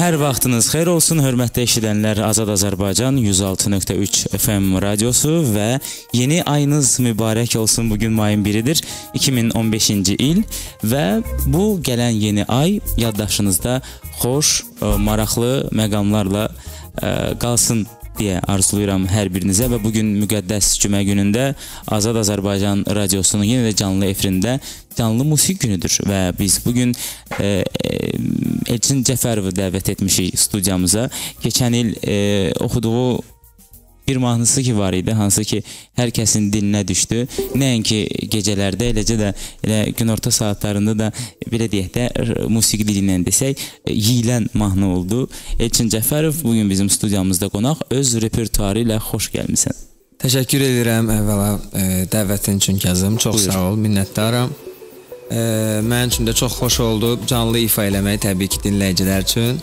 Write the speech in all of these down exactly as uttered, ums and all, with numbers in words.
Hər vaxtınız xeyir olsun, hörmətli eşidənlər. Azad Azərbaycan yüz altı nöqtə üç F M radiosu və yeni ayınız mübarək olsun. Bugün mayın biridir, iki min on beşinci il və bu gələn yeni ay yaddaşınızda xoş, maraqlı məqamlarla qalsın deyə arzulayıram hər birinizə və bugün müqəddəs cümə günündə Azad Azərbaycan radiosunun yenə də canlı efirində canlı musiqi günüdür və biz bugün e, Elçin Cəfərovu dəvət etmişik studiyamıza. Keçən il e, oxuduğu bir mahnısı ki var idi, hansı ki hər kəsin dilinə düşdü. Nəinki gecələrdə, eləcə də elə günorta saatlarında da belə deyək də musiqi dilindən desək yiyilən mahnı oldu. Elçin Cəfərov bugün bizim studiyamızda qonaq, öz repertuarı ilə xoş gəlmisən. Təşəkkür edirəm əvvəla e, dəvətin üçün Kazım. Çox Buyur. Sağ ol, minnətdaram. E, Mənim üçün də çox xoş oldu canlı ifa eləməyi, təbii ki dinləyicilər üçün.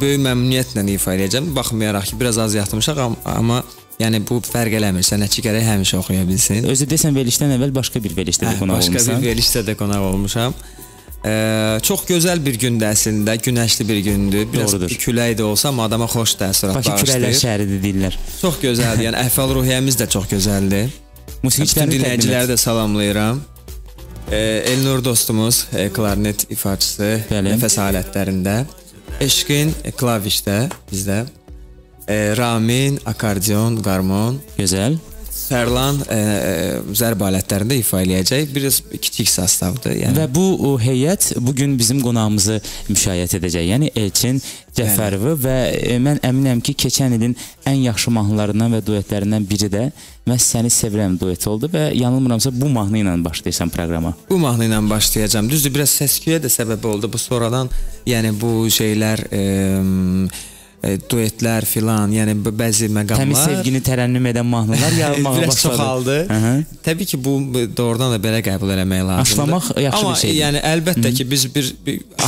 Böyük məmnuniyyətlə ifa edəcəm, baxmayaraq ki, biraz az yatmışaq, amma yəni bu fərq eləmir, sənətçi gərək həmişə oxuya bilsin. Özü desən, verilişdən əvvəl başqa bir verilişdə də qonaq olmuşam. Başqa bir verilişdə də qonaq olmuşam. Çox gözəl bir gündə əslində, günəşli bir gündür, biraz külək də olsa, amma adama xoş təsirat bağışlayır. Bakı küləklər şəhəridir deyirlər. Çox gözəldir, yəni əhval-ruhiyyəmiz də çox gözəldir. Bütün dinləyiciləri də salamlayıram. Elnur dostumuz, klarnet ifaçısı, nəfəs alətlərində. Eşkin klavişdə bizdə, e, Ramin, akardion, qarmon. Gözəl. Tərlan e, zərb alətlərində ifa eləyəcək, biraz kiçik sastavdır. Yəni. Və bu heyət bugün bizim qonağımızı müşayiət edəcək, yəni Elçin Cəfərovu və e, mən əminəm ki, keçən ilin ən yaxşı mahnılarından və duetlərindən biri də Məhz Səni Sevirəm duet oldu və yanılmıramsa bu mahnı ilə başlayırsan proqrama. Bu mahnı ilə başlayacağam, düzdür, biraz səsküyə də səbəb oldu bu sonradan, yəni bu şeylər... E, duetlər filan, yəni bəzi məqamlar. Təmiz sevgini tərənnüm edən mahnılar yağılmağa başladı. Biraz çoxaldı. Təbii ki, bu doğrudan da belə qəbul eləmək lazımdır. Aşlamaq yaxşı bir şeydir. Amma yəni əlbəttə ki, biz bir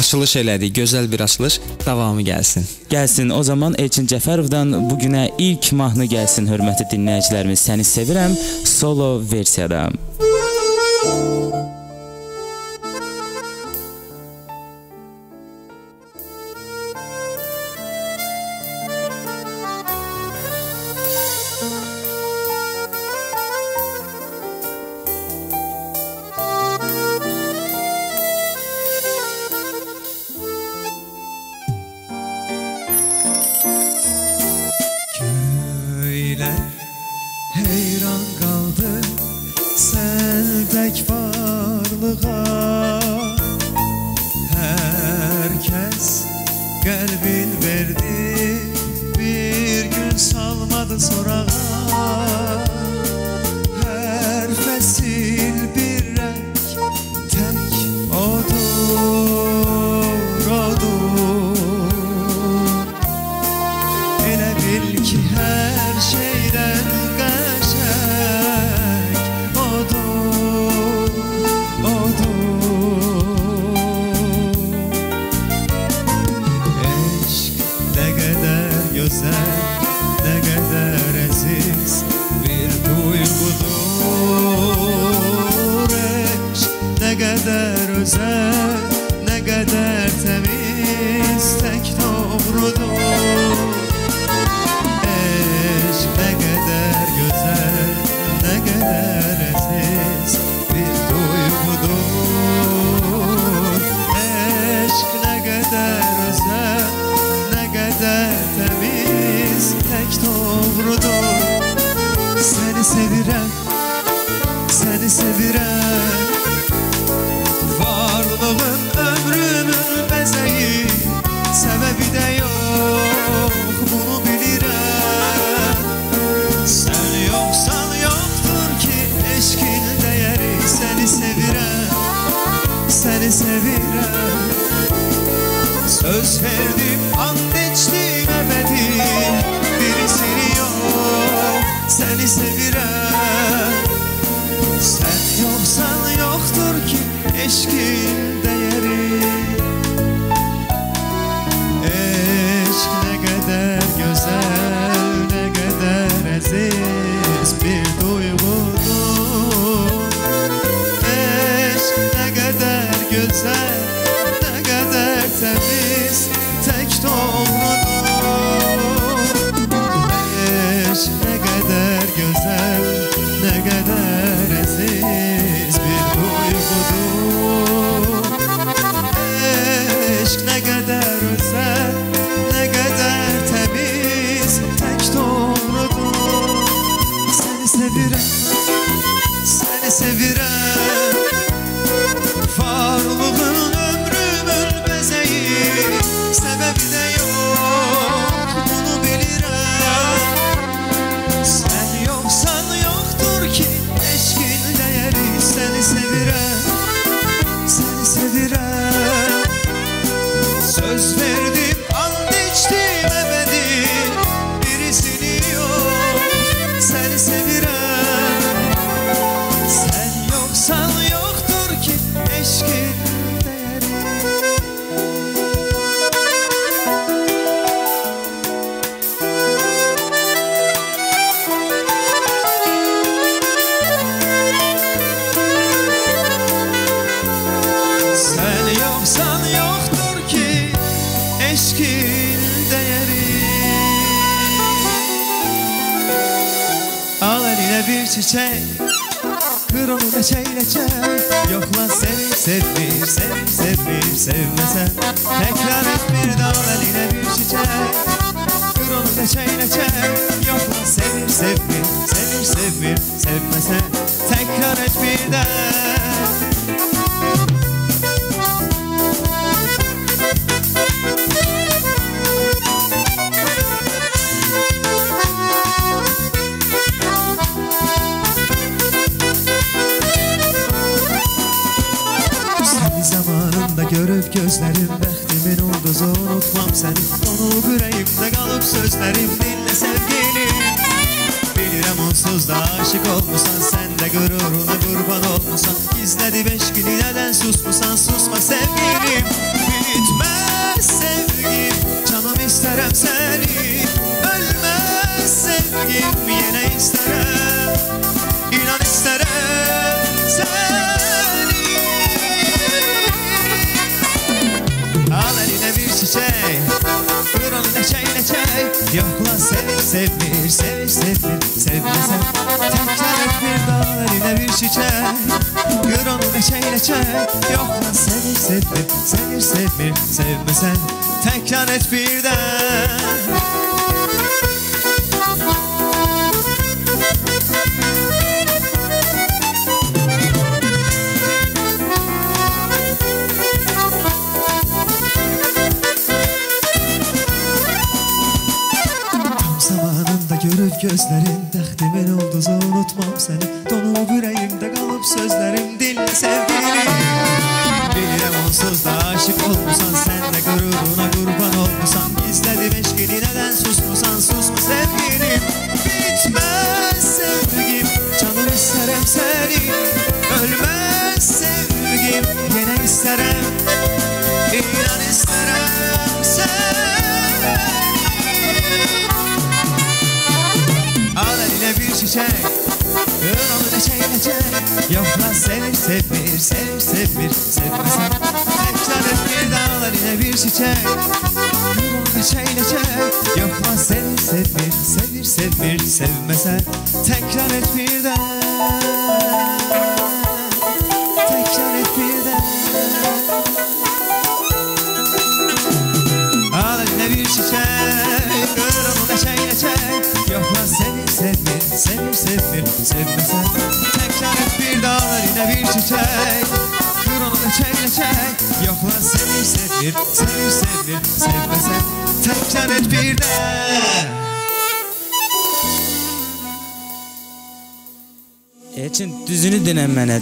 açılış elədik, gözəl bir açılış, davamı gəlsin. Gəlsin, o zaman Elçin Cəfərovdan bugünə ilk mahnı gəlsin, hörmətli dinləyicilərimiz. Səni Sevirəm, solo versiyada.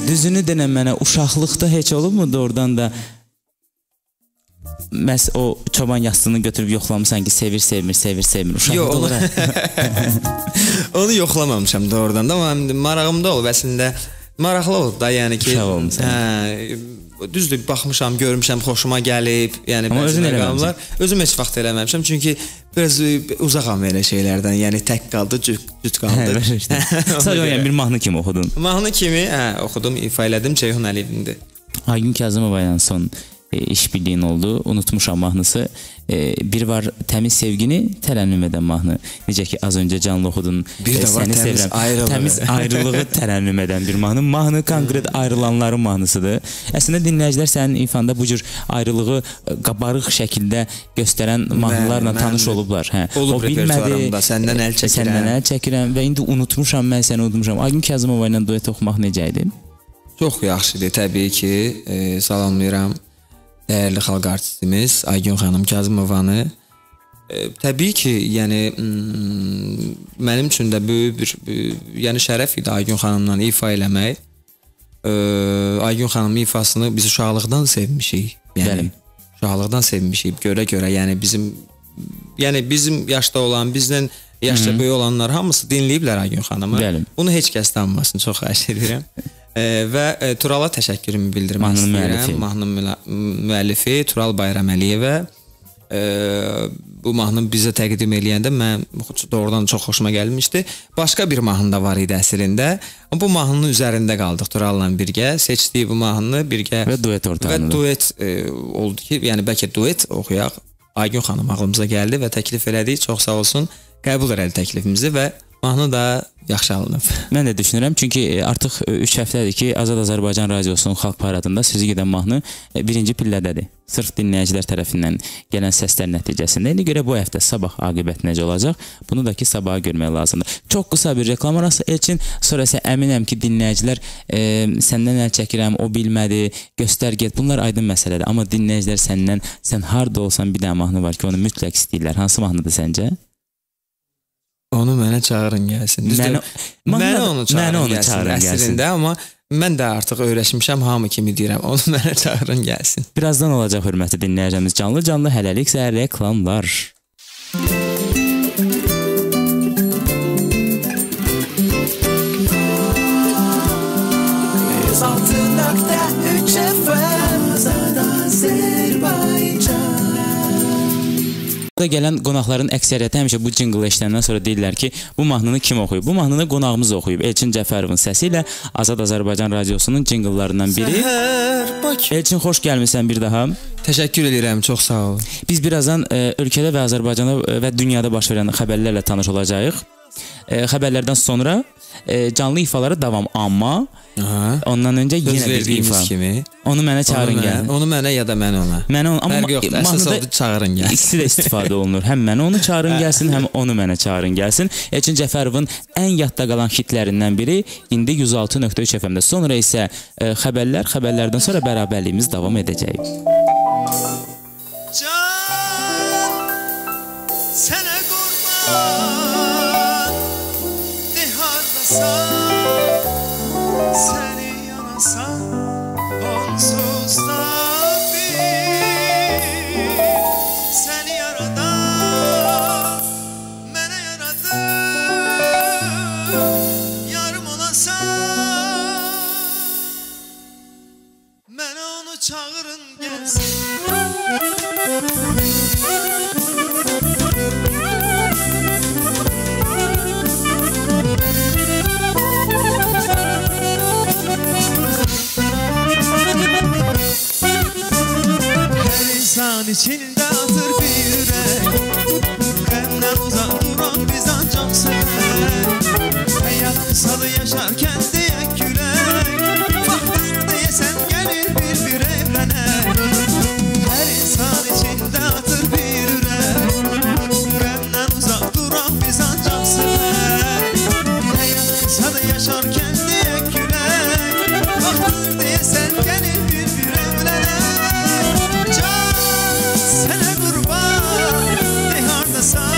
Düzünü denən mənə, uşaqlıqda heç olubmu doğrudan da məhz o çoban yastığını götürüb yoxlamısan ki, sevir, sevmir, sevir, sevmir uşaqlıqda Yo, olaraq? Onu yoxlamamışam doğrudan da, ama marağımda olub əslində, maraqlı olub da yəni ki, uşaq olmuşam. Hə, düzdür, baxmışam, görmüşəm, xoşuma gəlib, yəni amma özün eləməmişəm. Özüm heç vaxt eləməmişəm, çünki biraz uzaqam elə şeylərdən, yəni tək qaldı, cüt qaldı. Sadəcə bir mahnı kimi oxudun. Mahnı kimi, hə, oxudum, ifa elədim, Ceyhun Əliyevindi. Aygün Kazımova'yla son e, iş birliyin oldu, unutmuşam mahnısı. E, bir var təmiz sevgini tərənnüm edən mahnı. Necə ki, az öncə canlı oxudun, bir e, səni sevirəm. Ayrılıq. Təmiz ayrılığı tərənnüm edən bir mahnı. Mahnı konkret ayrılanların mahnısıdır. Əslində dinləyicilər sənin infanda bu cür ayrılığı qabarıq şəkildə göstərən mahnılarla mən, tanış mən olublar. Hə, olub repertuarımda, səndən əl çəkirəm. Səndən əl çəkirəm və indi unutmuşam, mən səni unutmuşam. Aygün Kazımova ilə duet oxumaq necə idi? Çox yaxşıdır, təbii ki. E, salamlayıram dəyərli xalq artistimiz Aygün xanım Kazımovanı e, təbii ki, yəni mənim üçün də böyük bir yəni şərəf idi Aygün xanımla ifa eləmək. E, Aygün xanımın ifasını biz uşaqlıqdan sevmişik. Yəni uşaqlıqdan sevmişik. Görə-görə, yəni bizim yəni bizim yaşda olan, bizdən yaşda Hı -hı. böyük olanlar hamısı dinləyiblər Aygün xanımı. Bəli. Bunu heç kəs tanımasın, çox xahiş edirəm. Və Turala təşəkkürümü bildirmək istəyirəm. Mahnının müəllifi Tural Bayram Əliyevə. Bu mahnını bizə təqdim eləyəndə mən doğrudan çox xoşuma gəlmişdi. Başqa bir mahnı da var idi əslində. Bu mahnının üzərində qaldıq Turalla birgə. Seçdiyi bu mahnını birgə və duet ortağında. Və duet oldu ki, yəni bəlkə duet oxuyaq. Aygün xanım ağlımıza gəldi və təklif elədik. Çox sağ olsun, qəbul elədi təklifimizi və mahnı da yaxşı alınıb. Mən də düşünürəm, çünki artıq üç həftədir ki, Azad Azərbaycan radiosunun xalq paradında sözü gedən mahnı birinci pillədədir. Sırf dinləyicilər tərəfindən gələn səslər nəticəsində. İndi görə bu həftə sabah aqibət necə olacaq? Bunu da ki, sabaha görmək lazımdır. Çox qısa bir reklam arası Elçin, sonra isə əminəm ki, dinləyicilər e, səndən əl çəkirəm, o bilmədi, göstər get, bunlar aydın məsələdir. Amma dinləyicilər səndən, sən harda olsan bir dənə mahnı var ki, onu mütləq istəyirlər. Hansı mahnıdır səncə? Onu mənə çağırın gəlsin. Mənə, mənə onu çağırın, onu gəlsin, çağırın gəlsin əslində, amma mən də artıq öyrəşmişəm, hamı kimi deyirəm, onu mənə çağırın gəlsin. Birazdan olacaq hörməti dinləyəcəmiz canlı-canlı, hələliksə reklamlar. yüz altı nöqtə üç F M Azad Azərbaycan. Burada gələn qonaqların əksəriyyəti həmişə bu jingle işləndən sonra deyirlər ki, bu mahnını kim oxuyub? Bu mahnını qonağımız oxuyub. Elçin Cəfərovun səsi ilə Azad Azərbaycan radiosunun jinglelarından biri. Elçin, xoş gəlmisən bir daha. Təşəkkür edirəm, çox sağ ol. Biz birazdan ə, ölkədə və Azərbaycanda və dünyada baş verən xəbərlərlə tanış olacağıq. Ə, xəbərlərdən sonra ə, canlı ifalara davam, amma Aha. ondan öncə yenə bir ifa. Kimi. Onu mənə çağırın gəlin. Onu mənə ya da mən ona. Mən onu, amma əsas oldu çağırın gəlsin. İkisi də istifadə olunur. Həm mənə onu çağırın gəlsin, həm onu mənə çağırın gəlsin. Elçin Cəfərovun ən yadda qalan hitlərindən biri indi yüz altı nöqtə üç F M-də. Sonra isə ə, xəbərlər, xəbərlərdən sonra bərabərliyimiz davam edəcək. Can, sənə qurban, dehardasan. Seni yanasan onsuz da bil, seni yaradan mene yaradan yarım olasan, mene onu çağırın gelsin. Sen içinde hazır bir yürek, benden uzak duran bizden çok sever. Hayat kısalı yaşarken diyek yürek, baktın diye sen gelir bir bir evrene. Her insan içinde hazır bir yürek, benden uzak duran bizden çok sever. Hayat kısalı yaşarken diyek yürek, baktın diye sen gelir bir bir evrene. Sənə qurban, ne hardasan,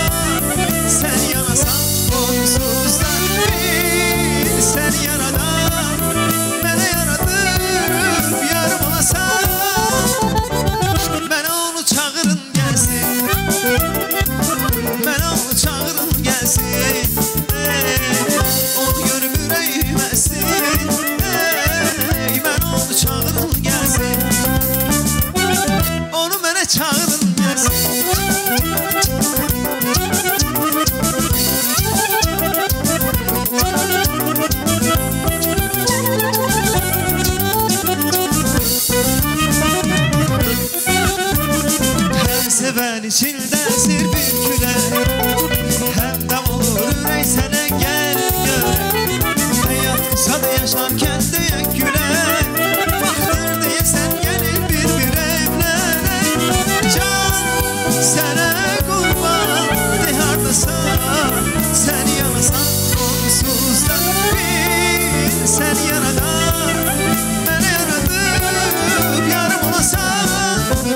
sən yanasan, onsuzdan bil, sən yaradan, mənə yaradıb, yarım olasan, mənə onu çağırın gəlsin, mənə onu çağırın gəlsin, onu görüb ürəyim əsir, mənə onu çağırın gəlsin, onu mənə çağırın. Seven içinden sir bir küler, hem dam olur ürey sene gel gör. Hayat kısa da yaşarken deyek güler, baktır diye sen gelir bir bir evlere. Can sene kurban, ne hardasan, sen yanasan onsuzdan bil, sen yanadan, ben yaradım yarım olasan.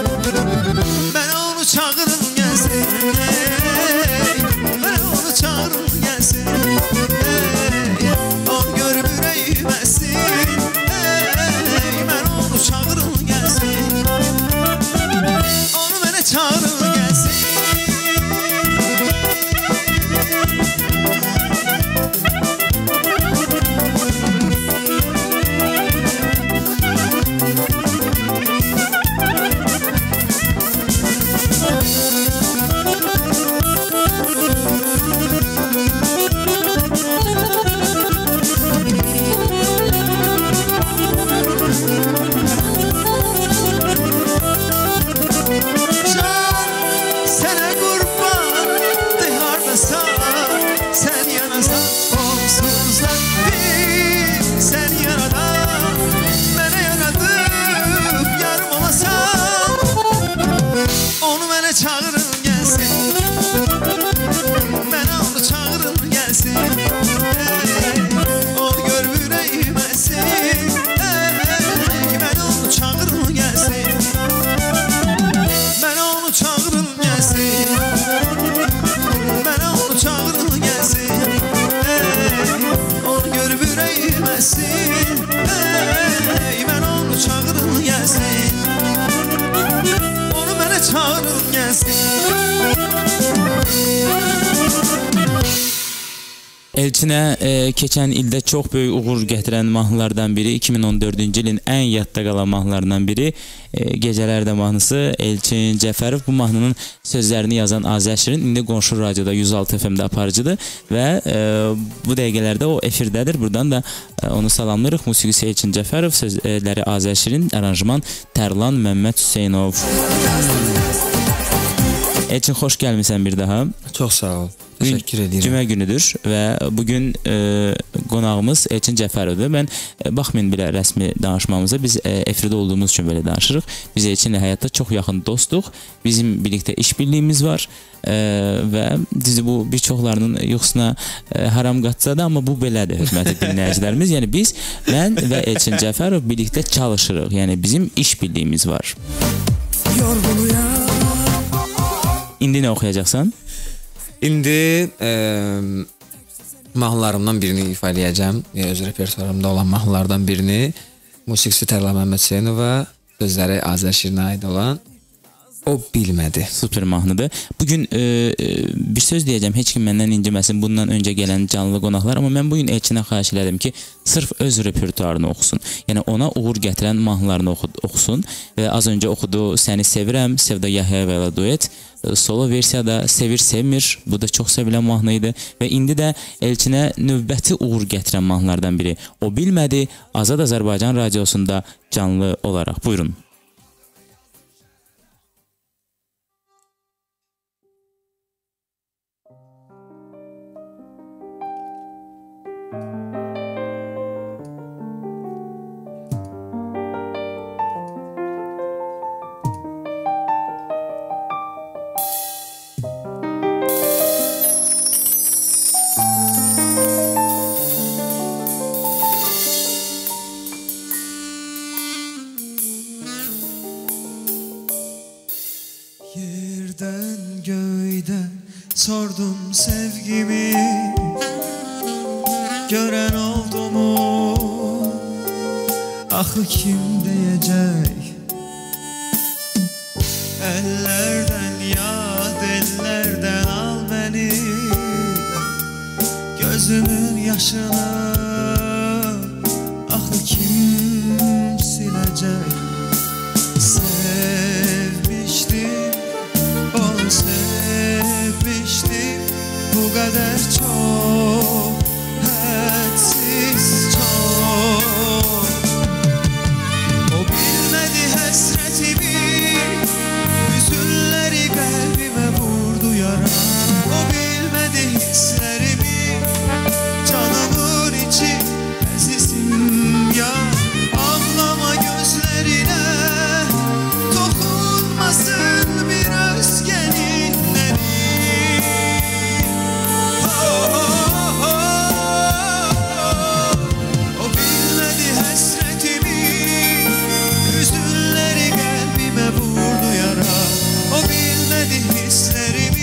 Elçinə e, keçen ilde çok büyük uğur getiren mahnılardan biri, iki min on dördüncü ilin en yatta kalan mahnılardan biri e, Gecelerde mahnısı Elçin Cəfərov. Bu mahnının sözlerini yazan Azər Şirin indi qonşu radyoda yüz altı F M-də aparıcıdır ve e, bu dəqiqələrdə o efirdədir. Buradan da e, onu salamlayırıq. Musiqisi Elçin Cəfərov, sözləri Azər Şirin, aranjman Tərlan Məmməd Hüseynov. Elçin, hoş gəlmisən bir daha. Çox sağ ol. Teşekkür ederim. Cümə günüdür ve bugün e, qonağımız Elçin Cəfərovdur. Mən e, baxmayın belə rəsmi danışmamıza, biz e, efirdə olduğumuz üçün belə danışırıq. Biz Elçinlə həyatda çox yaxın dostuq. Bizim birlikdə işbirliyimiz var e, və dizi bu bir çoxlarının yuxusuna e, haram qatsa da, amma bu belədir hörmətli dinləyicilərimiz. Yəni biz, mən və Elçin Cəfərov birlikdə çalışırıq. Yəni bizim işbirliyimiz var. İndi nə oxuyacaqsan? İndi e, mahnılarımdan birini ifa edəcəm. E, öz repertuarımda olan mahnılardan birini. Musiqisi Tərlan Əhməd Seyidova, sözləri Azər Şirinə aid olan O Bilmədi. Super mahnıdır. Bugün e, bir söz deyəcəm, heç kim məndən inciməsin, bundan öncə gələn canlı qonaqlar, amma mən bugün Elçinə xahiş elədim ki, sırf öz repertuarını oxusun. Yəni ona uğur gətirən mahnılarını oxusun və az öncə oxudu Səni Sevirəm, Sevda Yahayevayla duet, solo versiyada Sevir Sevmir, bu da çox sevilən mahnı idi və indi də Elçinə növbəti uğur gətirən mahnılardan biri O Bilmədi, Azad Azərbaycan Radiosunda canlı olaraq. Buyurun. Sordum sevgimi, gören oldu mu? Ahı kim diyecek? Ellerden yad, ellerden al beni, gözümün yaşını ahı kim silecek? Sevmiştim, onu sevmiştim, bu kadar çok, hadsiz çok. O bilmedi hasretimi, hüzünleri kalbime vurdu yara. O bilmedi hislerimi, canımın içi azizim ya. Ağlama gözlerine, dokunmasın bir özgenin. O bilmedi hislerimi,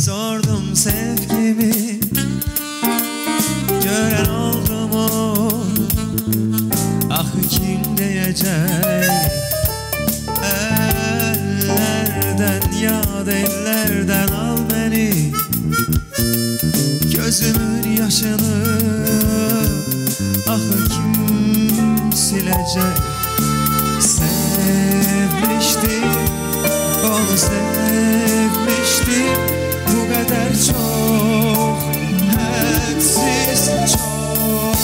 sordum sevgimi, gören oldum o, ah kim diyecek? Ellerden yad ellerden al beni, gözümün yaşını ah kim silecek? Sevmiştim, onu sevmiştim, bu kadar çok, hepsiz çok.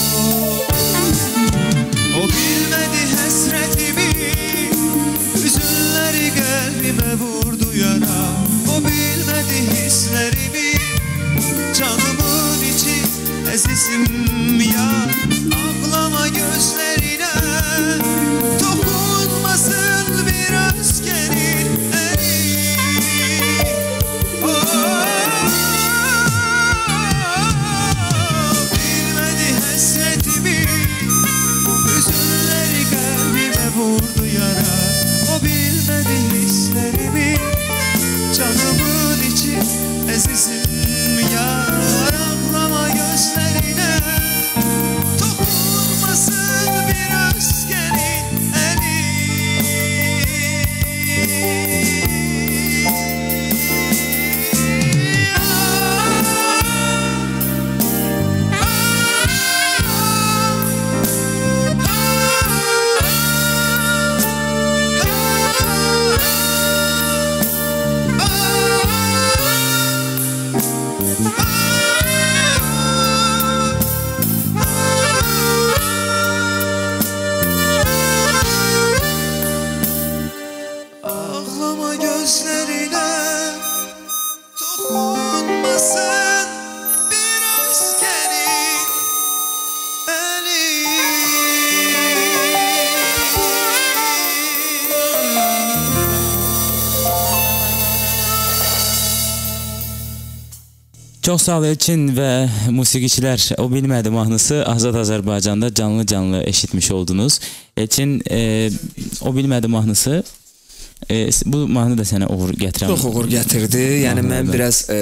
O bilmedi hesretimi, hüzünleri kalbime vurdu yara. O bilmedi hislerimi, canımın içi ezizim ya. Ağlama gözlerine, dokunmasın bir öfkenin. Bilmedi hasretimi, üzünleri kalbime vurdu yara. O bilmedi hislerimi, canımın içi ezizim ya. Ağlama gözlerine, dokunmasın bir öfkenin. Çox sağ ol Elçin və musiqiçilər. O bilmədi mahnısı Azad Azərbaycanda canlı-canlı eşitmiş oldunuz. Elçin, e, o bilmədi mahnısı, e, bu mahnı da sənə uğur gətirəm. Çox uğur gətirdi. Yəni mən biraz e,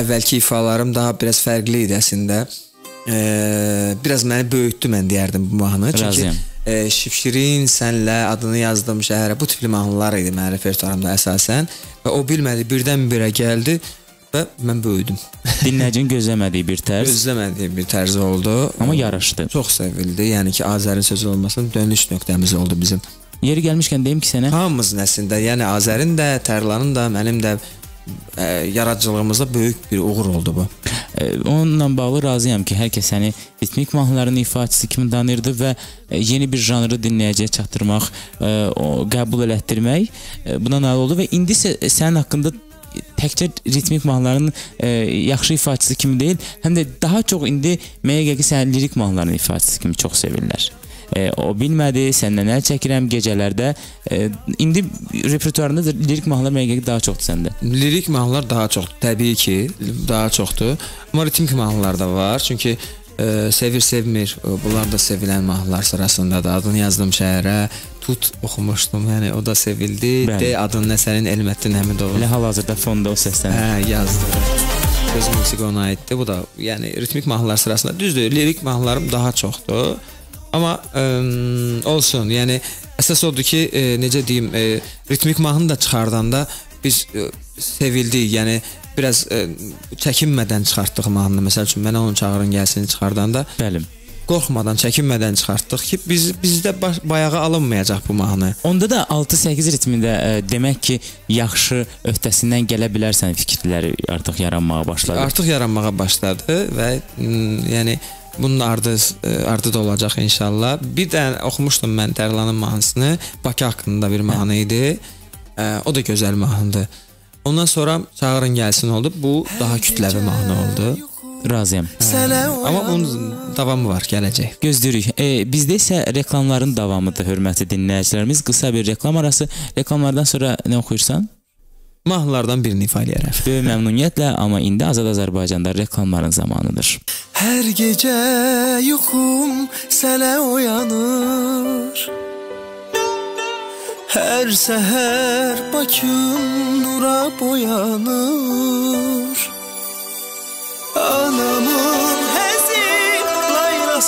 əvvəlki ifalarım daha biraz fərqli idi əslində. E, biraz məni böyütdü mən deyərdim bu mahnı. Razıyam. Çünki e, Şirin sənlə adını yazdım şəhərə. Bu tipli mahnılar idi mənim repertuarımda əsasən. Və o bilmədi birdən-birə gəldi. Və mən böyüdüm. Dinləyicinin gözləmədiyi bir tərz. Gözləmədiyi bir tərz oldu. Amma yaraşdı. Çox sevildi. Yəni ki, Azərin sözü olmasının dönüş nöqtəmiz oldu bizim. Yeri gəlmişkən deyim ki sənə. Hamımızın əslində, yəni Azərin də, Tərlanın da, mənim də e, yaradıcılığımızda böyük bir uğur oldu bu. E, onunla bağlı razıyam ki, hər kəs səni ritmik mahnıların ifaçısı kimi danırdı və yeni bir janrı dinləyiciyə çatdırmaq, e, o, qəbul elətdirmək e, buna nail oldu və indi isə sənin haqqında təkcə ritmik mahnıların e, yaxşı ifaçısı kimi deyil, həm də daha çox indi mənə gəlir ki, lirik mahnıların ifaçısı kimi çox sevirlər. E, o bilmədi, səndən əl çəkirəm gecələrdə. E, indi repertuarında lirik mahnılar mənə gəlir ki, daha çoxdur səndə. Lirik mahnılar daha çoxdur, təbii ki, daha çoxdur. Amma ritmik mahnılar da var, çünki e, sevir-sevmir, bunlar da sevilən mahnılar sırasında da. Adını yazdım şəhərə. Tut oxumuşdum, yəni o da sevildi. Bəli. De adın nə sənin, Elməddin Həmidov. Elə hal-hazırda fonda o səslənir. Hə, yazdı. Söz musiqi ona aiddir. Bu da yəni ritmik mahnılar sırasında. Düzdür, lirik mahnılarım daha çoxdur. Amma ə, olsun, yəni əsas odur ki, ə, necə deyim, ə, ritmik mahnı da çıxardanda biz ə, sevildik, yəni biraz ə, çəkinmədən çıxartdıq mahnını. Məsəl üçün, mənə onun çağırın gəlsini çıxardanda. Bəli. Qorxmadan, çəkinmədən çıxartdıq ki, biz, bizdə bayağı alınmayacaq bu mahnı. Onda da altı səkkiz ritmində e, demək ki, yaxşı öhdəsindən gələ bilərsən fikirləri artıq yaranmağa başladı. Artıq yaranmağa başladı və yəni bunun ardı, ardı da olacaq inşallah. Bir də oxumuşdum mən Tərlanın mahnısını, Bakı haqqında bir mahnı idi, e, o da gözəl mahnıdır. Ondan sonra Çağırın Gəlsin oldu, bu daha kütləvi mahnı oldu. Razıyam. Amma onun davamı var, gələcək. Gözləyirik. E, bizdə isə reklamların davamıdır, hörmətli dinləyicilərimiz. Qısa bir reklam arası. Reklamlardan sonra nə oxuyursan? Mahnılardan birini ifa eləyərəm. Böyük məmnuniyyətlə, amma indi Azad Azərbaycanda reklamların zamanıdır. Hər gecə yuxum sənə oyanır, hər səhər Bakım nura boyanır.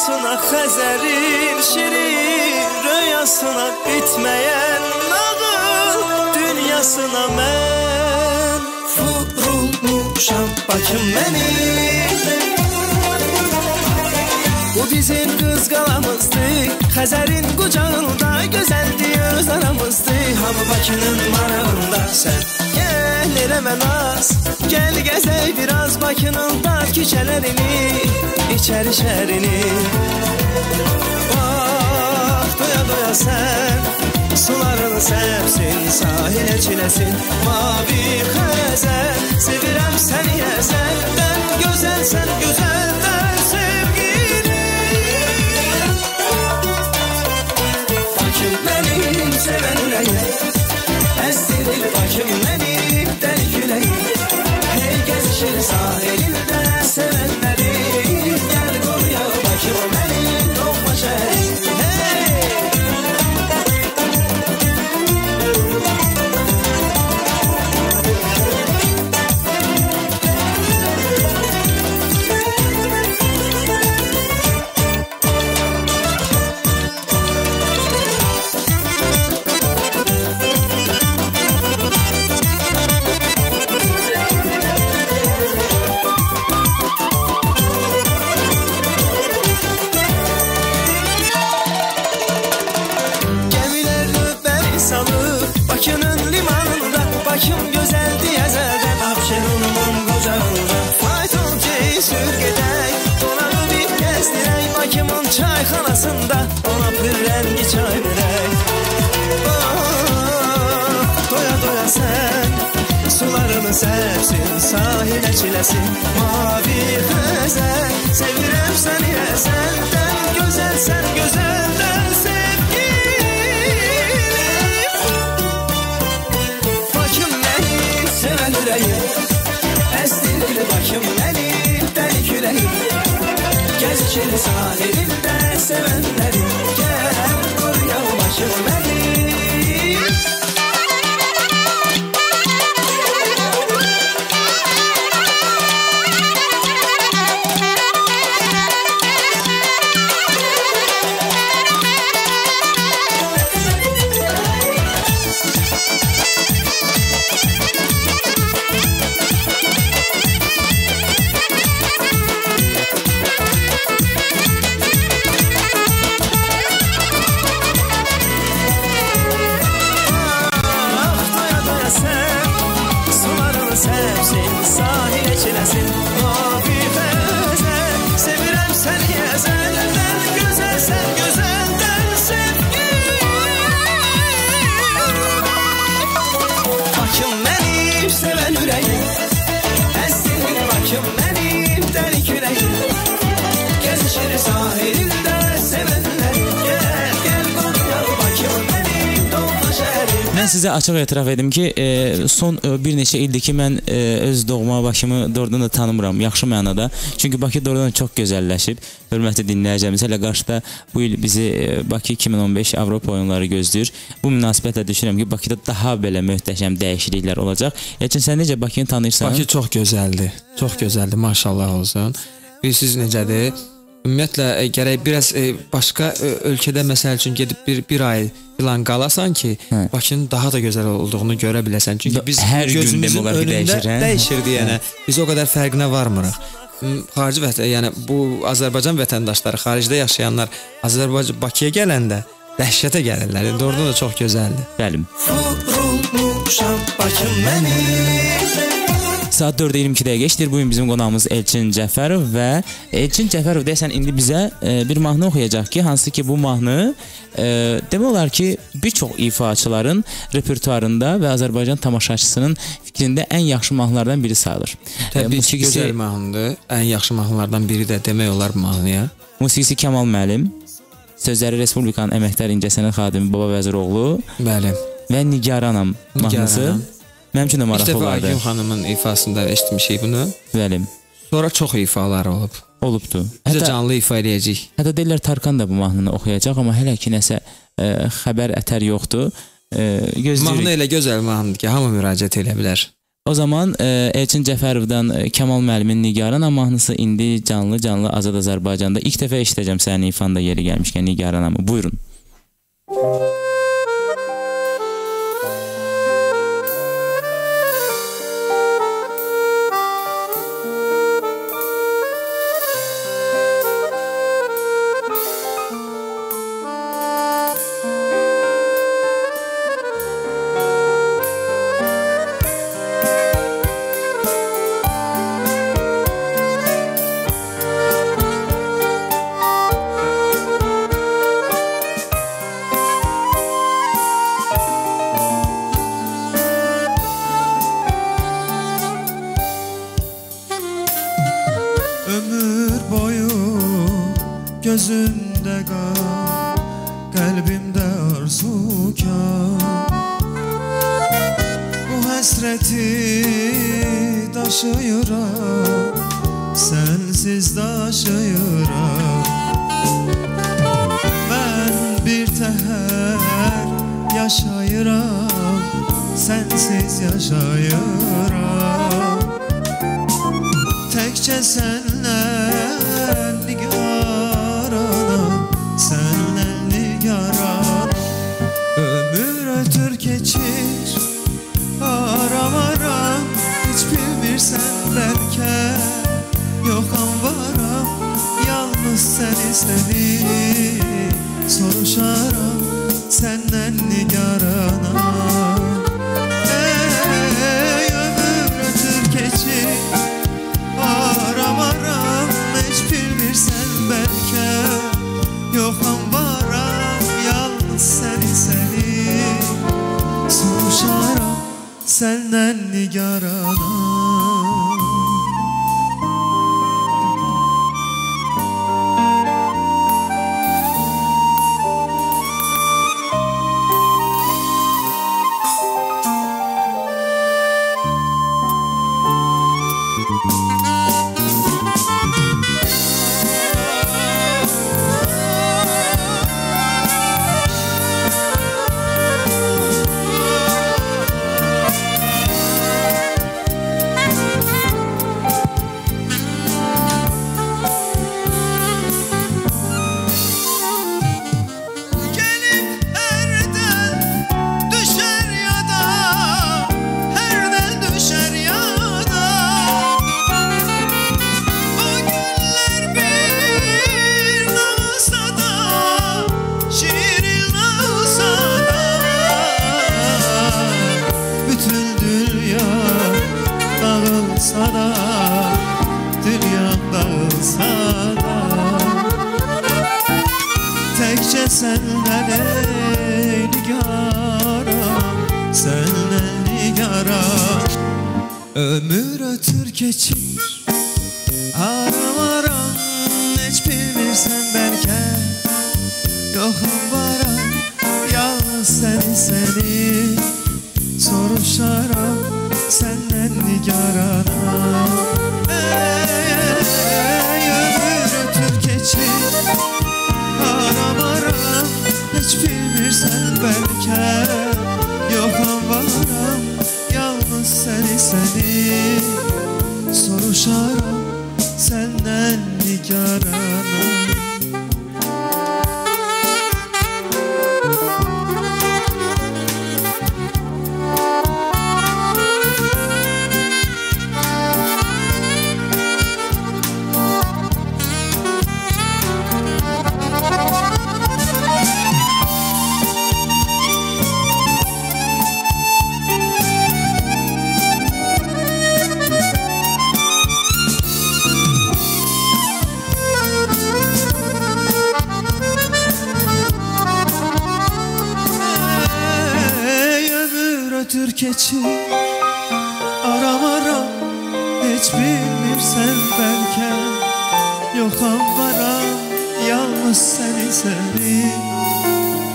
rüyasına Xəzərin şirin rüyasına bitməyən nağıl dünyasına mən vurulmuşam Bakım mənim. Bu bizim qız qalamızdı, Xəzərin qucağında gözəldi öz aramızdı. Hamı Bakının marağında sən gəl eləmə naz, gəl gəzək biraz Bakının dar küçələrini, içəri şəhərini. Bax doya doya sən, sularını səpsin, sahilə çiləsin, mavi Xəzər, sevirəm səni əzəldən, gözəlsən gözəldən sevgi. Sevən ürəyə, əsdirir Bakım mənim dəli güləyə. Hey gəzişir sahilində sevənlərim, gəl qoruya Bakım mənim doğma şəhər. Səpsin, sahilə çiləsin, mavi Xəzər, sevirəm səni əzəldən, gözəlsən gözəldən sevgilim. Bakım mənim, sevən ürəyim, əsdirir Bakım mənim, dəli küləyim, gəzişir sahilində sevənlərim, gəl qoruya Bakım mənim. Mən sizə açıq etiraf edim ki, son bir neçə ildir ki, mən öz doğma Bakımı doğrudan da tanımıram, yaxşı mənada. Çünki Bakı doğrudan çox gözəlləşib. Hörmətli dinləyəcəmiz, hələ qarşıda bu il bizi Bakı iki min on beş Avropa oyunları gözləyir. Bu münasibətlə düşünürəm ki, Bakıda daha belə möhtəşəm dəyişikliklər olacaq. Elçin, sən necə Bakını tanıyırsan? Bakı çox gözəldir, çox gözəldir, maşallah olsun. Bilirsiniz necədir? Ümumiyyətlə, gərək biraz başqa ölkədə, məsəl üçün, gedib bir ay filan qalasan ki, Bakının daha da gözəl olduğunu görə biləsən. Çünki biz gözümüzün önündə dəyişir deyənə, biz o qədər fərqinə varmırıq. Xarici vətən, yəni bu Azərbaycan vətəndaşları, xaricdə yaşayanlar Azərbaycan Bakıya gələndə dəhşətə gəlirlər. Doğrudan da çox gözəldir. Bəlim. Saat dörd iyirmi ikidə geçdir. Bugün bizim qonağımız Elçin Cəfərov və Elçin Cəfərov deyəsən indi bizə bir mahnı oxuyacaq ki, hansı ki bu mahnı demək olar ki, bir çox ifaçıların repertuarında və Azərbaycan tamaşaçısının fikrində ən yaxşı mahnılardan biri sayılır. Təbii ki, gözəl mahnıdır. Ən yaxşı mahnılardan biri də demək olar mahnıya. Musiqisi Kemal Məlim, sözləri Respublikanın əməkdar incəsənət xadimi Baba Vəzir Oğlu və Nigar Hanım mahnısı. Mənim üçün də maraqlı olardı. İlk dəfə Aygün xanımın ifasında eşitmişik bunu. Bəlim. Sonra çox ifalar olub. Olubdur. Biz də canlı ifa eləyəcəyik. Hətta deyirlər, Tarkan da bu mahnını oxuyacaq, amma hələ ki nəsə xəbər ətər yoxdur. Mahnı elə gözəl mahnıdır ki, hamı müraciət elə bilər. O zaman Elçin Cəfərovdan Kemal Məlimin Nigar Hanım mahnısı indi canlı canlı Azad Azərbaycanda. İlk dəfə eşidəcəm sənin ifanda yeri gəlmişkən Nigar Hanımı. Buyurun. Gözümdə qan, qəlbimdə arzukan, bu həsrəti daşıyıram, sənsiz daşıyıram. Mən bir təhər yaşayıram, sənsiz yaşayıram. Təkcə sənlə nigar, sənlə nigaran. Ömür ötür keçir aram aram, hiç bilmirsən bəlkə yoxan varam. Yalnız səni sevir soruşaram, sənlə nigaranam. Ey ömür ötür keçir aram aram, hiç bilmirsən bəlkə yoxam varam. Yalnız səni sevir soruşaram, səndən nigaranam.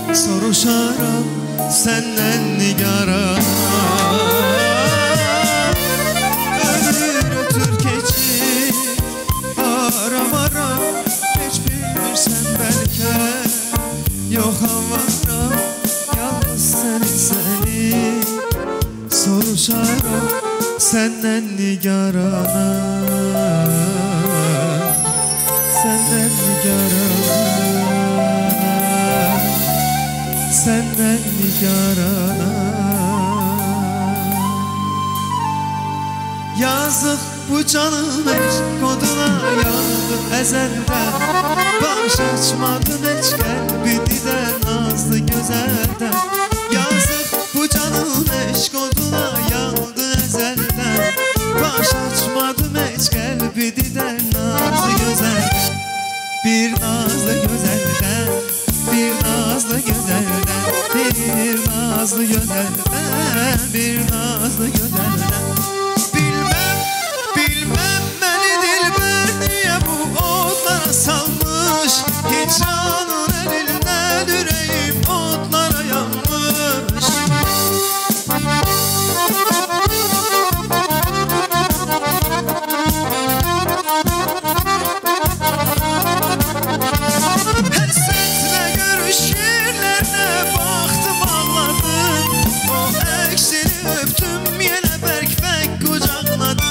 Soruşaram senden nigarana, senden nigarana, senden nigarana. Yazık bu canım eşk koduna yandı ezelden, baş açmadın hiç kalbini de nazlı güzelden. Yazık bu canım eşk koduna yandı ezelden, baş açmadım hiç kalbini de nazlı güzelden. Bir nazlı güzelden, bir nazlı güzelden, bir nazlı güzelden, bir nazlı güzelden. Salmış hicranın elinden, yüreğim otlara yanmış. Hesretle görüş yerlerine baktım ağladım, o eksini öptüm yine berk berk kucakladım.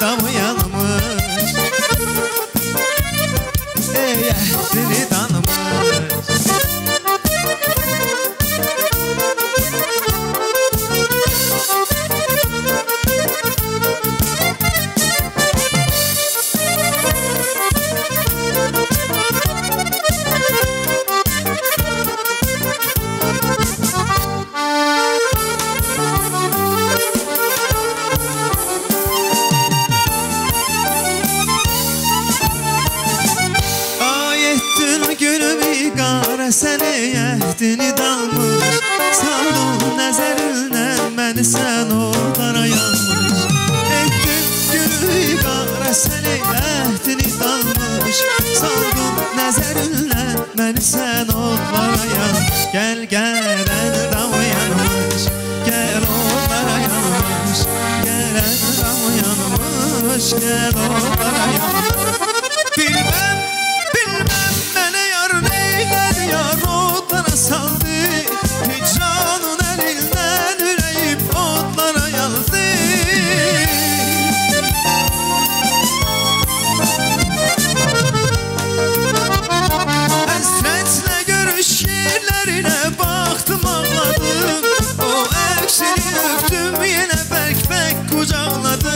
Ayendam yanmış, ey ehdini tanımış. Seni ehdini dalmış, saldın nəzərinlə məni sən odlara yanmış. Ettin gülü qara, seni ehdini dalmış, saldın nəzərinlə məni sən odlara yanmış. Gəl gəl əndam yanmış, gəl odlara yanmış, gəl əndam yanmış, gəl odlara yanmış. Bilməm, bilməm mənə yarın eyledi yar otlara saldı, hicranın elinden yüreğim otlara yaldı. Esretle görüş yerlerine baktım ağladım, o eksini öptüm yine berk berk kucakladım.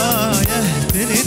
Ay ehdini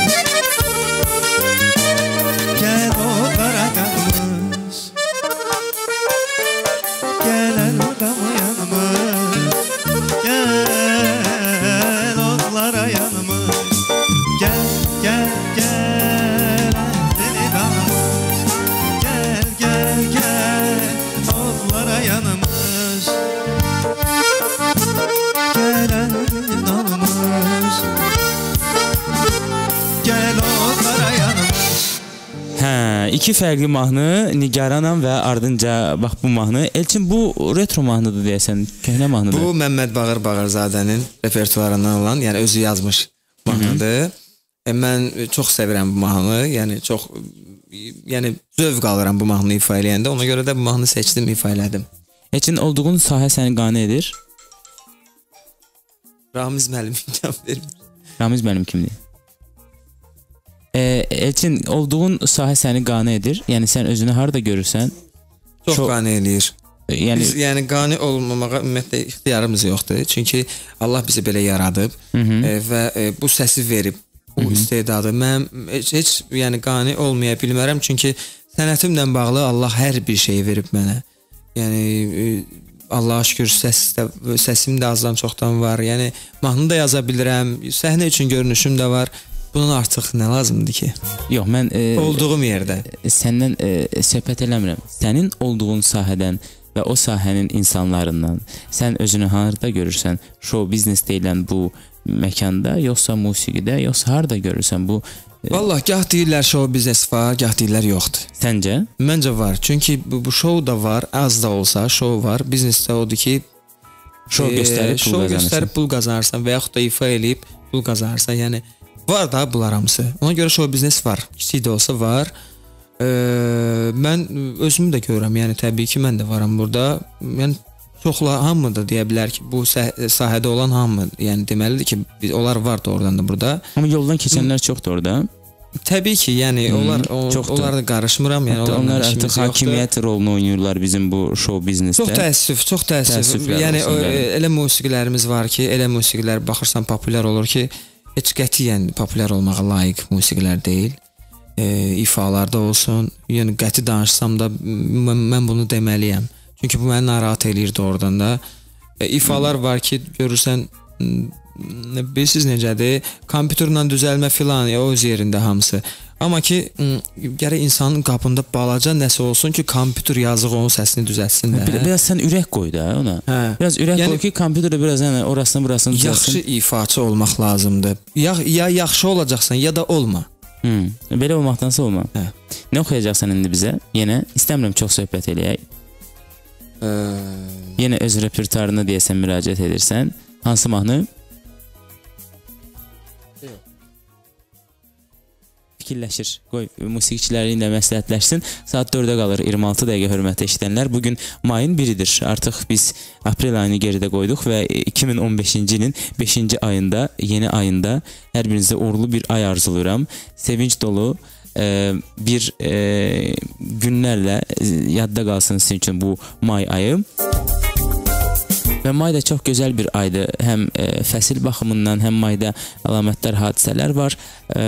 gel odlara kalmış, gel odama yanmış, gel odlara yanmış. Gel gel gel ehdini tanımış, gel gel gel odlara yanmış, gel ehdini tanımış, gel odlara yanmış. Hə, iki fərqli mahnı, Nigar Hanım və ardınca bax bu mahnı. Elçin, bu retro mahnıdır deyəsən, köhnə mahnıdır. Bu Məhməd Bağır Bağırzadənin repertuarından olan, yəni özü yazmış mahnıdır. E, mən çox sevirəm bu mahnı, yəni çox yəni zövq alıram bu mahnı ifa eləyəndə. Ona görə də bu mahnı seçdim, ifa elədim. Elçin, olduğun sahə səni qane edir? Ramiz Məlim imkan vermir. Ramiz Məlim kimdir? E, Elçin, olduğun sahə səni qane edir? Yəni sən özünü harada görürsən? Çox, Çox qane eləyir. E, yəni... Biz yəni qane olmamağa ümumiyyətlə ixtiyarımız yoxdur. Çünki Allah bizi belə yaradıb e, və e, bu səsi verib, bu istedadı. Mən heç, heç yəni qane olmaya bilmərəm. Çünki sənətimlə bağlı Allah hər bir şeyi verib mənə. Yəni... E, Allaha şükür səs də, səsim də azdan çoxdan var. Yəni mahnı da yaza bilirəm, səhnə üçün görünüşüm də var. Bunun artıq nə lazımdır ki? Yox, mən e, olduğum yerdə səndən e, söhbət eləmirəm. Sənin olduğun sahədən və o sahənin insanlarından sən özünü harda görürsən? Show biznes deyilən bu məkanda, yoxsa musiqidə, yoxsa harda görürsən bu? E, Vallahi gah deyirlər show biznes var, gah deyirlər yoxdur. Səncə? Məncə var. Çünki bu, bu show da var, az da olsa show var. Biznesdə odur ki, show e, göstərib pul show göstərib pul qazanırsan və yaxud da ifa eləyib pul qazanırsan. Yəni var da bunlar hamısı. Ona görə show biznes var. Kiçik də olsa var. e, mən özümü də görürəm, yəni təbii ki mən də varam burada. Yəni çoxla hamı da deyə bilər ki, bu sah sahədə olan hamı, yəni deməlidir ki, onlar var doğrudan da burada. Amma yoldan keçənlər çoxdur orada. Təbii ki, yəni hmm, onlar o, onlar da qarışmıram, yəni onlar, onlar artıq hakimiyyət yoxdur. Rolunu oynayırlar bizim bu show biznesdə. Çox təəssüf, çox təəssüf. Təəssüflər yəni o, elə musiqilərimiz var ki, elə musiqilər baxırsan populyar olur ki, heç qətiyyən populyar olmağa layiq musiqilər deyil. E, ifalarda olsun, yəni qəti danışsam da mən, mən bunu deməliyəm. Çünki bu məni narahat eləyir doğrudan da. E, ifalar hmm. var ki, görürsən bilirsiniz necədir, kompüterlə düzəlmə filan, ya öz yerində hamısı. Amma ki, gərək insanın qapında balaca nəsə olsun ki, kompüter yazıq onun səsini düzətsin. Hə, bir, biraz sən ürək qoy da ona. Hə. Biraz ürək yəni, qoy ki, kompüterdə biraz yəni, orasını burasını düzəlsin. Yaxşı ifaçı olmaq lazımdır. Ya, ya yaxşı olacaqsan, ya da olma. Hmm. Belə olmaqdansa olma. Hə. Nə oxuyacaqsan indi bizə? Yenə istəmirəm çox söhbət eləyək. Ee... Yenə öz repertuarını deyəsən müraciət edirsən. Hansı mahnı? Fikirləşir. Qoy musiqiçiləri ilə məsləhətləşsin. Saat dördə qalır. iyirmi altı dəqiqə hörmətli eşidənlər. Bugün mayın biridir. Artıq biz aprel ayını geridə qoyduq və iki min on beşinci ilin beşinci ayında, yeni ayında hər birinizə uğurlu bir ay arzuluram. Sevinç dolu e, bir e, günlərlə yadda qalsın sizin üçün bu may ayı. Və may da çox gözəl bir aydır. Həm e, fəsil baxımından, həm mayda əlamətdar hadisələr var. E,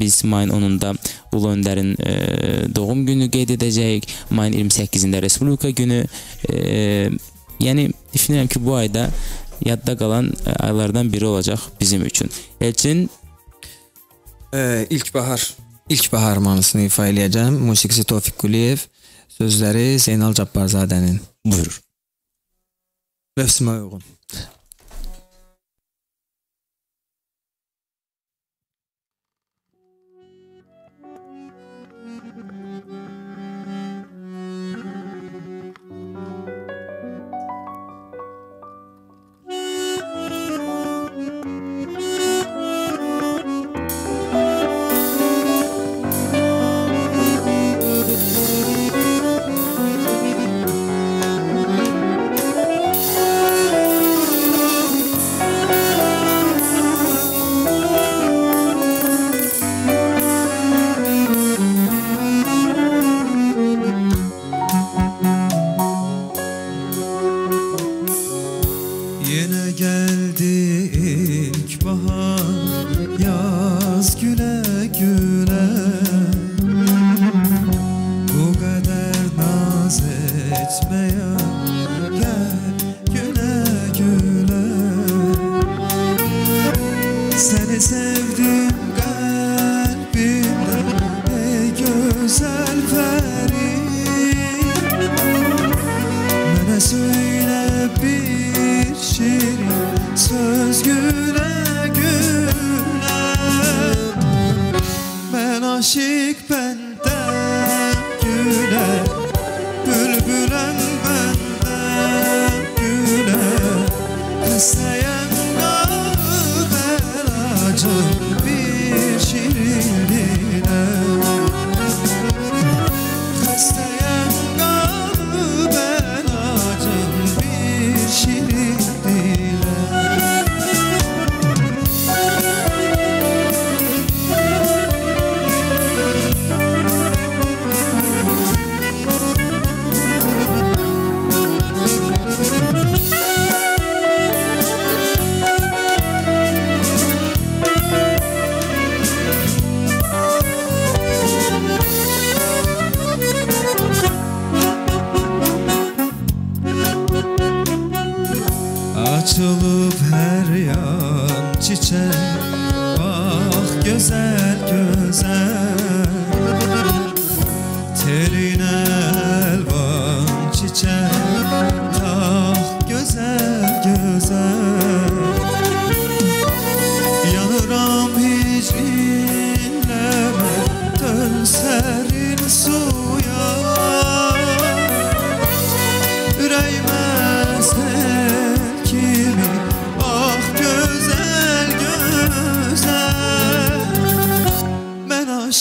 biz mayın onunda Ulu Öndərin e, doğum günü qeyd edəcəyik. Mayın iyirmi səkkizində Respublika günü. E, yəni, düşünürəm ki, bu ayda yadda qalan aylardan biri olacaq bizim üçün. Elçin? E, ilk bahar. İlk bahar mahnısını ifa eləyəcəm. Musiqisi Tofiq Qüliyev, sözləri Zeynal Cabbarzadənin. Buyurur. Mövsümə uyğun.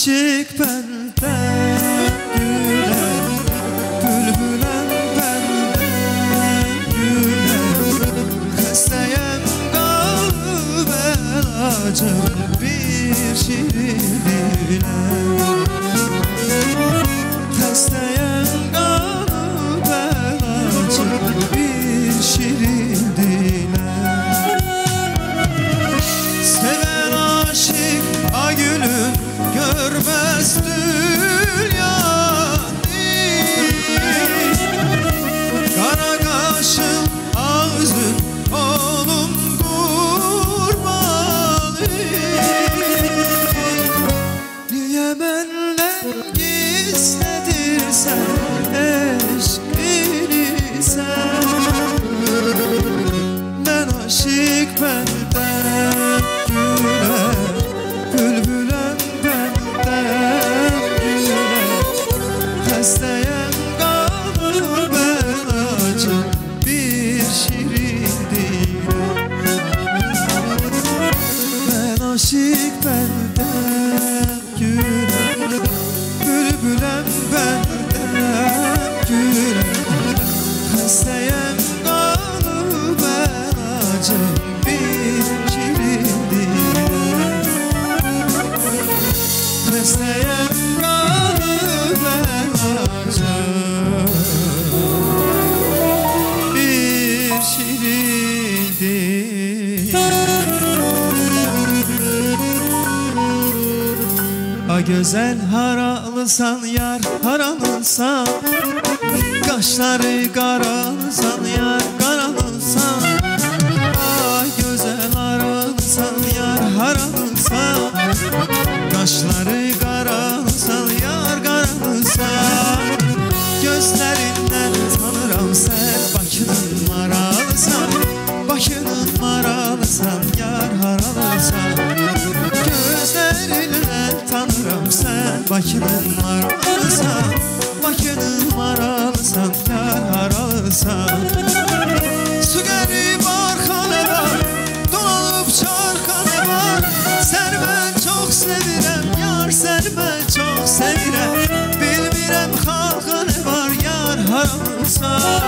Aşık benden güzel haralısan yar, haralısan. Kaşları karalısan yar, karalısan. Ay güzel haralısan yar, haralısan. Kaşları karalısan yar, karalısan. Gözlerinden tanıram sen Bakı'nın maralısan. Bakı'nın maralısan yar, haralısan. Gözlerinden tanıram sen Bakı'nın maralısan. Bakı'nın maralısan yar, haralısan. Su garip arkana var, dolanıp çarkana var. Sen ben çok sevirem yar, sen ben çok sevirem. Bilmirem halka ne var yar, haralısan.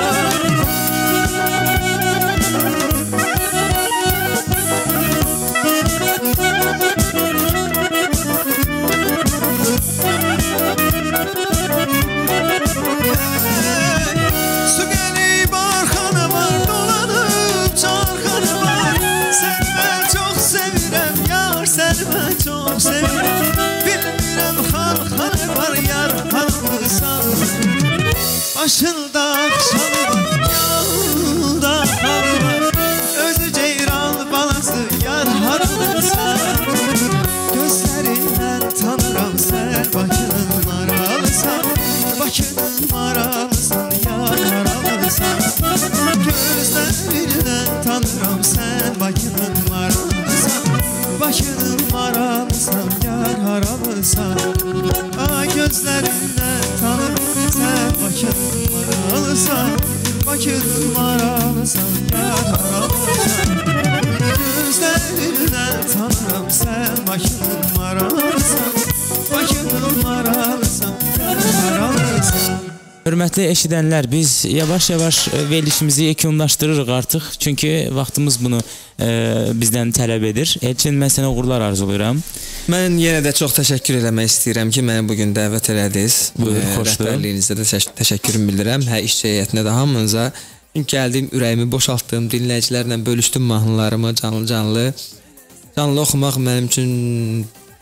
Başında akşamı var, yolda halı var. Özü ceyran balası yar, haralısan. Gözlerinden tanıram sen Bakı'nın maralısan. Bakı'nın maralısan yar, haralısan. Gözlerinden tanıram sen Bakı'nın maralısan. Bakı'nın maralısan yar, haralısan. Ay gözlerinden tanıram sen Bakı'nın maralısan, Bakı'nın maralısan yar, haralısan. Gözlerinden tanıram sen Bakı'nın maralısan, Bakı'nın maralısan yar, haralısan. Hörmətli eşidənlər, biz yavaş-yavaş verilişimizi yekunlaşdırırıq artıq. Çünki vaxtımız bunu e, bizdən tələb edir. Elçin, mən sənə uğurlar arzulayıram. Mən yenə də çox təşəkkür eləmək istəyirəm ki, məni bugün dəvət elədiniz. Buyur, xoşdur. Rəhbərliyinizə də təşəkkürüm bildirəm. Hər iş cəhiyyətinə də hamınıza. Dün gəldim, ürəyimi boşaltdım, dinləyicilərlə bölüşdüm mahnılarımı canlı-canlı. Canlı oxumaq mənim üçün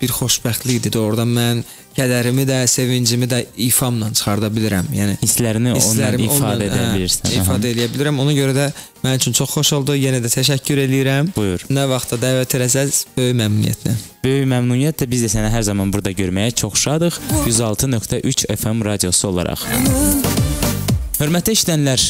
bir xoşbəxtlikdir, doğrudan mən kədərimi də, sevincimi də ifamla çıxarda bilirəm. Yəni, hisslərini ondan ifadə edə bilirsən. Hə, ifadə edə bilirəm. Ona görə də mənim üçün çox xoş oldu. Yenə də təşəkkür edirəm. Buyur. Nə vaxtda dəvət edəsəz, böyük məmnuniyyətlə. Böyük məmnuniyyətlə biz də səni hər zaman burada görməyə çox şadıq. yüz altı nöqtə üç F M radiosu olaraq. Hörmətli eşidənlər,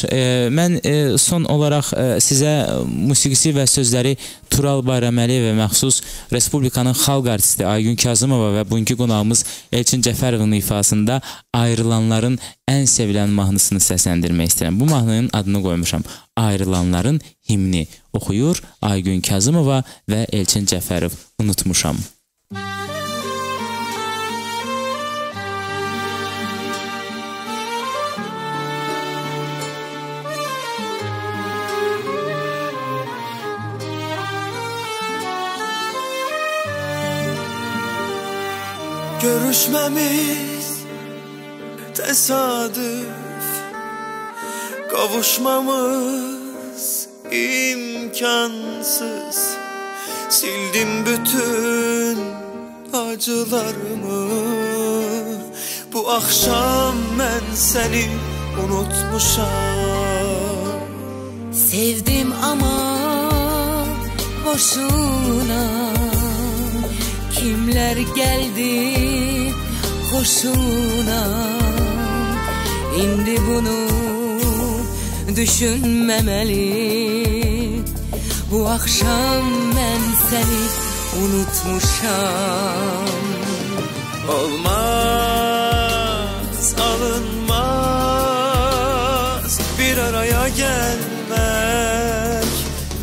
mən son olaraq sizə musiqisi və sözləri Tural Bayram Əliyevə məxsus Respublikanın xalq artisti Aygün Kazımova və bugünkü qonağımız Elçin Cəfərovun ifasında ayrılanların ən sevilən mahnısını səsləndirmək istəyirəm. Bu mahnının adını qoymuşam. Ayrılanların himni oxuyur Aygün Kazımova və Elçin Cəfərov. Unutmuşam. Görüşmemiz tesadüf, kavuşmamız imkansız. Sildim bütün acılarımı. Bu akşam ben seni unutmuşam. Sevdim ama boşuna. Kimler geldi hoşuna. İndi bunu düşünmemeli. Bu akşam ben seni unutmuşam. Olmaz, alınmaz, bir araya gelmek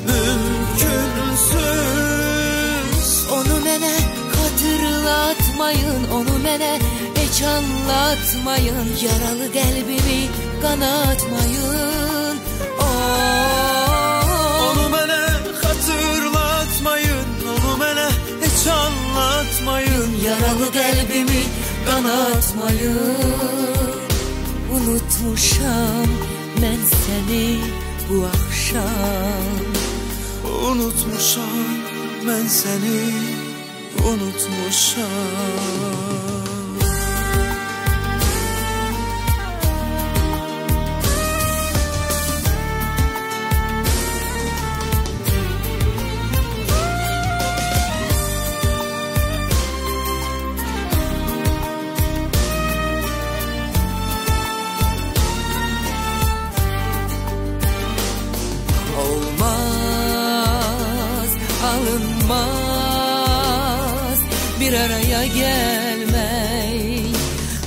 mümkünsüz. Onu mene hatırlatmayın, onu mene hiç anlatmayın. Yaralı kalbimi kanatmayın. Oh. Onu mene hatırlatmayın, onu mene hiç anlatmayın. Yaralı kalbimi kanatmayın. Unutmuşam ben seni bu akşam. Unutmuşam ben seni. unutmuşam. Bir araya gelmek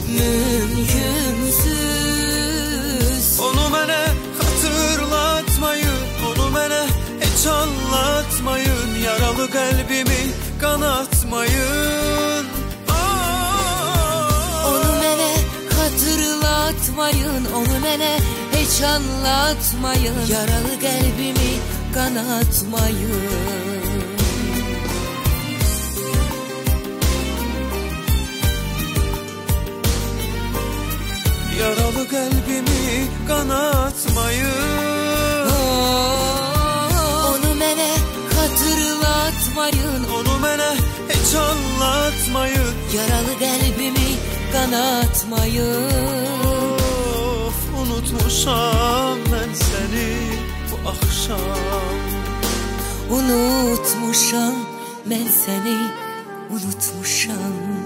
mümkünsüz. Onu bana hatırlatmayın, onu bana hiç anlatmayın, yaralı kalbimi kanatmayın. Aa! Onu bana hatırlatmayın, onu bana hiç anlatmayın, yaralı kalbimi kanatmayın. Yaralı kalbimi kanatmayın. Onu bana hatırlatmayın, onu bana hiç anlatmayın, yaralı kalbimi kanatmayın. Of, unutmuşam ben seni bu akşam. Unutmuşam ben seni, unutmuşam.